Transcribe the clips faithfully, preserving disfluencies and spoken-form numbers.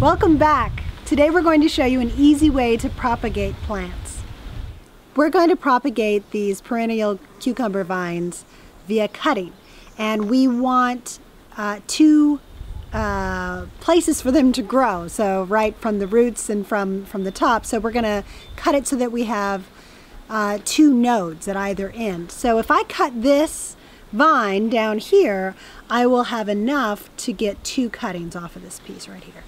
Welcome back. Today we're going to show you an easy way to propagate plants. We're going to propagate these perennial cucumber vines via cutting, and we want uh, two uh, places for them to grow, so right from the roots and from, from the top. So we're going to cut it so that we have uh, two nodes at either end. So if I cut this vine down here, I will have enough to get two cuttings off of this piece right here.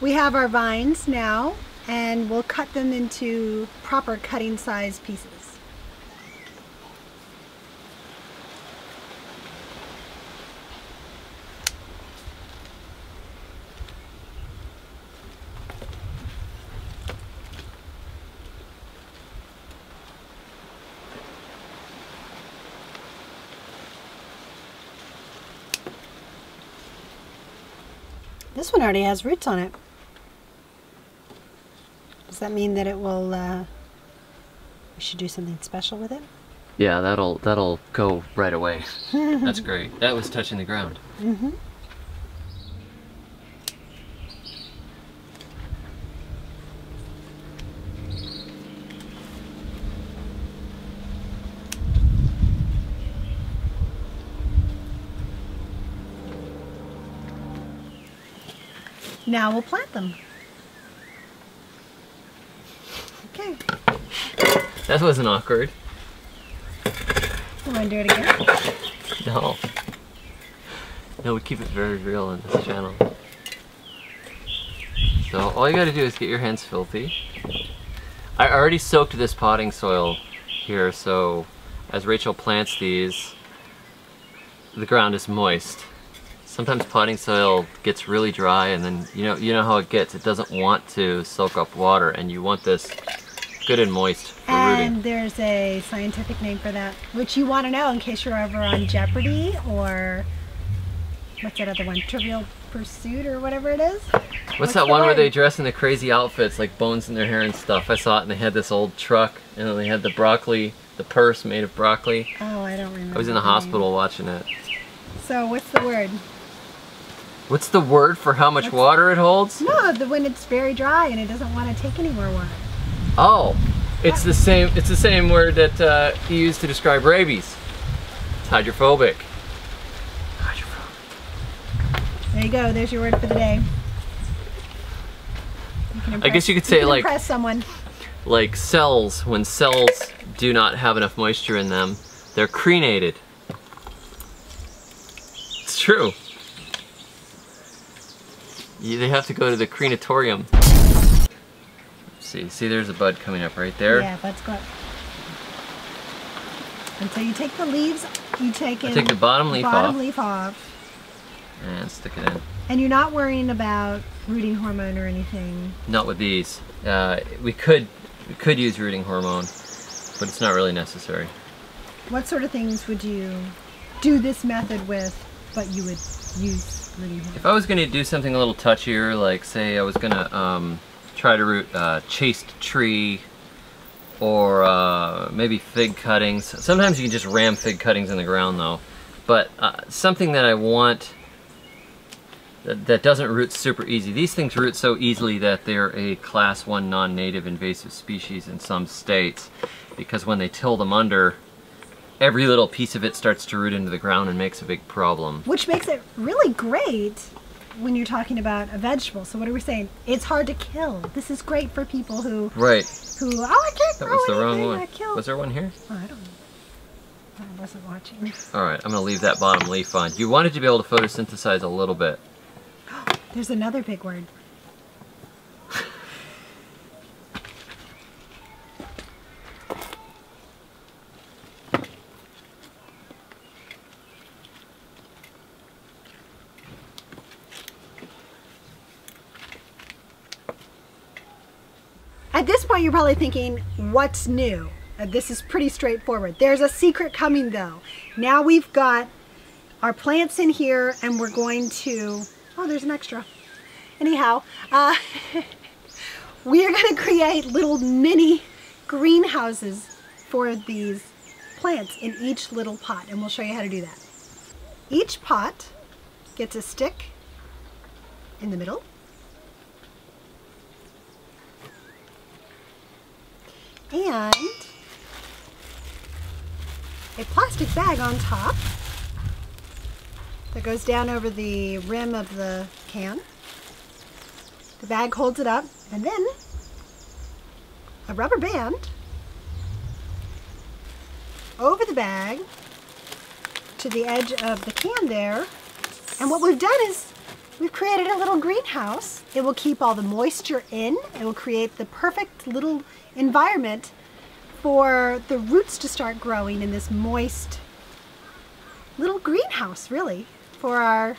We have our vines now, and we'll cut them into proper cutting size pieces. This one already has roots on it. Does that mean that it will, uh, we should do something special with it? Yeah, that'll that'll go right away. That's great. That was touching the ground. Mm-hmm. Now we'll plant them. Okay. That wasn't awkward. You want to do it again? No. No, we keep it very real on this channel. So all you got to do is get your hands filthy. I already soaked this potting soil here, so as Rachel plants these, the ground is moist. Sometimes potting soil gets really dry, and then you know you know how it gets. It doesn't want to soak up water, and you want this good and moist for rooting. And there's a scientific name for that, which you want to know in case you're ever on Jeopardy or what's that other one, Trivial Pursuit or whatever it is. What's, what's that one word? Where they dress in the crazy outfits, like bones in their hair and stuff? I saw it, and they had this old truck, and then they had the broccoli, the purse made of broccoli. Oh, I don't remember. I was in the hospital watching it. So what's the word? What's the word for how much What's, water it holds? No, the, when it's very dry and it doesn't want to take any more water. Oh, it's the same. It's the same word that uh, you use to describe rabies. It's hydrophobic. Hydrophobic. There you go. There's your word for the day. You can impress, I guess you could say you like someone. Like cells. When cells do not have enough moisture in them, they're crenated. It's true. You, they have to go to the crenatorium. Let's see, see there's a bud coming up right there. Yeah, bud's going up. And so you take the leaves, you take in take the bottom, leaf, bottom off. leaf off. And stick it in. And you're not worrying about rooting hormone or anything? Not with these. Uh, we could we could use rooting hormone, but it's not really necessary. What sort of things would you do this method with, but you would use? If I was going to do something a little touchier, like say I was going to um, try to root uh, chased tree or uh, maybe fig cuttings. Sometimes you can just ram fig cuttings in the ground though. But uh, something that I want that, that doesn't root super easy. These things root so easily that they're a class one non-native invasive species in some states, because when they till them under, every little piece of it starts to root into the ground and makes a big problem. Which makes it really great when you're talking about a vegetable. So what are we saying? It's hard to kill. This is great for people who... Right. Who, oh, I can't grow anything. That was the wrong one. Was there one here? Oh, I don't know. I wasn't watching. All right, I'm going to leave that bottom leaf on. You wanted to be able to photosynthesize a little bit. There's another big word. At this point, you're probably thinking, what's new? Uh, this is pretty straightforward. There's a secret coming though. Now we've got our plants in here, and we're going to, oh, there's an extra. Anyhow, uh, we are going to create little mini greenhouses for these plants in each little pot, and we'll show you how to do that. Each pot gets a stick in the middle, and a plastic bag on top that goes down over the rim of the can. The bag holds it up, and then a rubber band over the bag to the edge of the can there. And what we've done is we've created a little greenhouse. It will keep all the moisture in. It will create the perfect little environment for the roots to start growing in this moist little greenhouse, really, for our,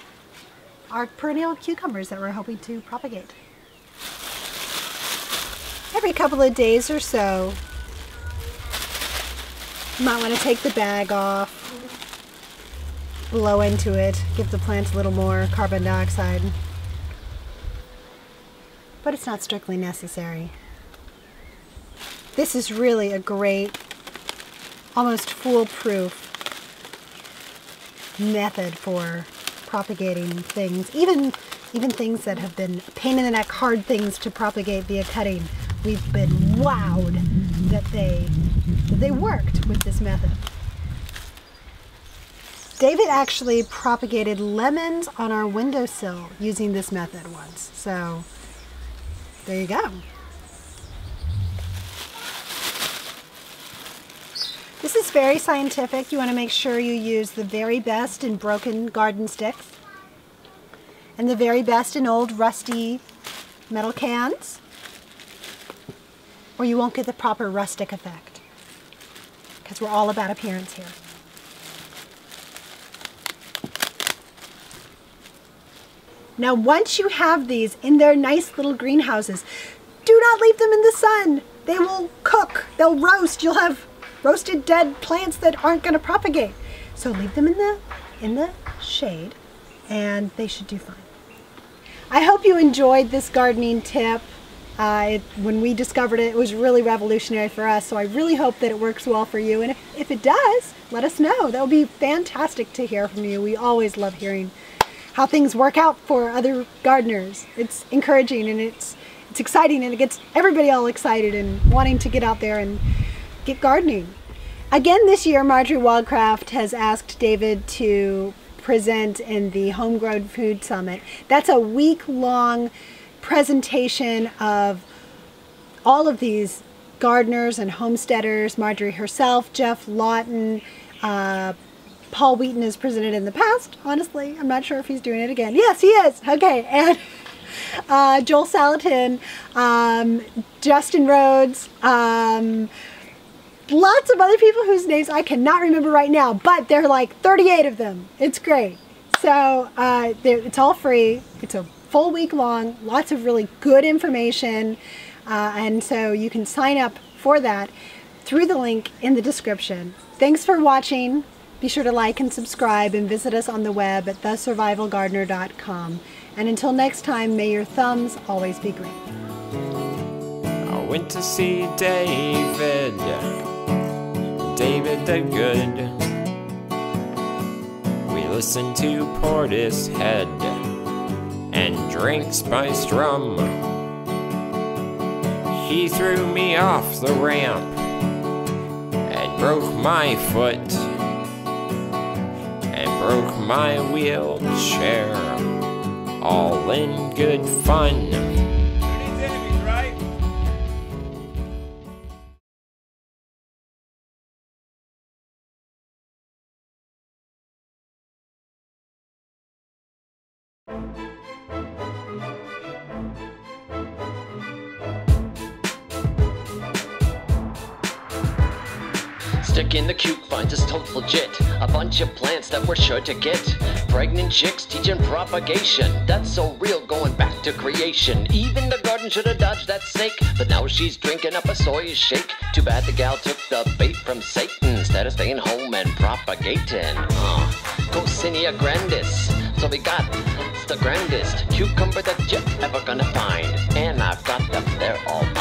our perennial cucumbers that we're hoping to propagate. Every couple of days or so, you might want to take the bag off, blow into it, give the plants a little more carbon dioxide, but it's not strictly necessary. This is really a great, almost foolproof method for propagating things, even even things that have been pain in the neck, hard things to propagate via cutting. We've been wowed that they that they worked with this method. David actually propagated lemons on our windowsill using this method once, so there you go. This is very scientific. You want to make sure you use the very best in broken garden sticks and the very best in old rusty metal cans, or you won't get the proper rustic effect, because we're all about appearance here. Now, once you have these in their nice little greenhouses, do not leave them in the sun. They will cook, they'll roast. You'll have roasted dead plants that aren't going to propagate. So leave them in the, in the shade, and they should do fine. I hope you enjoyed this gardening tip. Uh, it, when we discovered it, it was really revolutionary for us, so I really hope that it works well for you. And if, if it does, let us know. That would be fantastic to hear from you. We always love hearing how things work out for other gardeners. It's encouraging, and it's it's exciting, and it gets everybody all excited and wanting to get out there and get gardening. Again this year, Marjorie Wildcraft has asked David to present in the Homegrown Food Summit. That's a week-long presentation of all of these gardeners and homesteaders, Marjorie herself, Jeff Lawton, uh, Paul Wheaton has presented in the past. Honestly, I'm not sure if he's doing it again. Yes, he is. Okay. And uh, Joel Salatin, um, Justin Rhodes, um, lots of other people whose names I cannot remember right now, but there are like thirty-eight of them. It's great. So uh, it's all free. It's a full week long, lots of really good information. Uh, and so you can sign up for that through the link in the description. Thanks for watching. Be sure to like and subscribe, and visit us on the web at the survival gardener dot com. And until next time, may your thumbs always be green. I went to see David, David the Good. We listened to Portishead and drank spiced rum. He threw me off the ramp and broke my foot, broke my wheelchair, all in good fun. Sticking the cute finds is total legit. A bunch of plants that we're sure to get. Pregnant chicks teaching propagation. That's so real, going back to creation. Even the garden should have dodged that snake, but now she's drinking up a soy shake. Too bad the gal took the bait from Satan instead of staying home and propagating. Uh, Cosinia grandis. So we got the grandest cucumber that you're ever gonna find. And I've got them, they're all